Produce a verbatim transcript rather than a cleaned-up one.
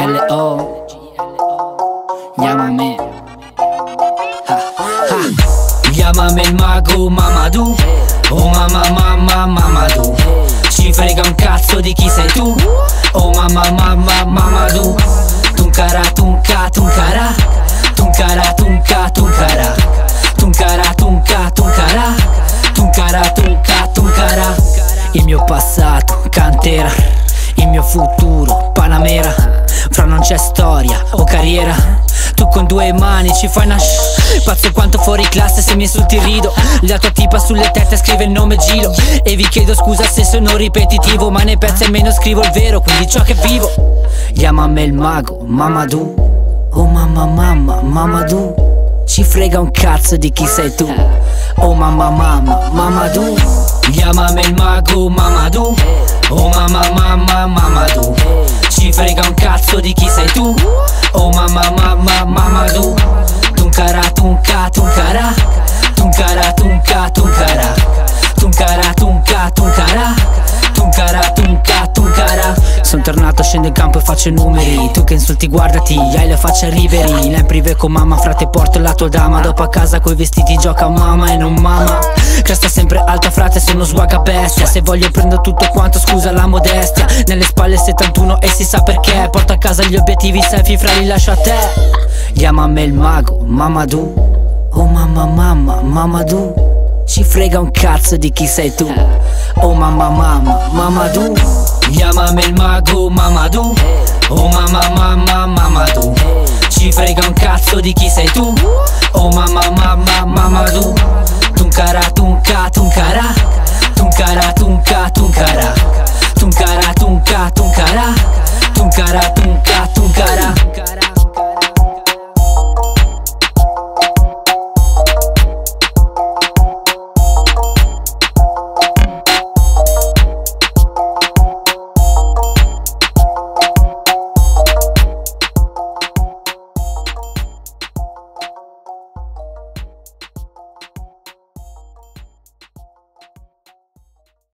G L O. Llámame. Ja, ja. Llámame el mago Mamadou. Oh mamma mamma Mamadou. Ci frega un cazzo di chi sei tu. Oh mamma mamma Mamadou. Tounkara Tunka Tounkara. Tounkara Tunka Tounkara. Tounkara Tunka Tounkara. Tounkara Tunka Tounkara. Il mio passato cantera. Il mio futuro Panamera. Fra non c'è storia o carriera. Tu con due mani ci fai una shh. Pazzo quanto fuori classe, se mi insulti rido. La tua tipa sulle tette scrive il nome Gilo. E vi chiedo scusa se sono ripetitivo, ma nei pezzi almeno scrivo il vero, quindi ciò che vivo. Chiamami il mago Mamadou. Oh mamma mamma Mamadou. Ci frega un cazzo di chi sei tu. Oh mamma mamma Mamadou. Chiamami il mago Mamadou. Oh mamma mamma Mamadou. Ci frega un cazzo di chi sei tu. Oh mamma mamma Mamadou. Tounkara Tunka Tounkara. Tounkara Tunka Tounkara. Tounkara Tunka Tounkara. Tounkara Tunka Tounkara. Son tornato, scendo in campo e faccio i numeri. Tu che insulti guardati, hai la faccia Riveri. Là in privé con mamma, frate porto la tua dama. Dopo a casa coi vestiti gioca mamma e non mamma. Cresta sempre alta frate, sono swaga bestia. Se voglio prendo tutto quanto, scusa la modestia. Nelle spalle settantuno e si sa perché. Porto a casa gli obiettivi, selfie fra li lascio a te. Chiamami il mago Mamadou. Oh mamma mamma Mamadou. Ci frega un cazzo di chi sei tu. Oh mamma mamma Mamadou. Chiamami il mago Mamadou. Oh mamma mamma Mamadou. Ci frega un cazzo di chi sei tu. Oh mamma mamma Mamadou. Tounkara Tunka Tounkara. Tounkara Tunka Tounkara.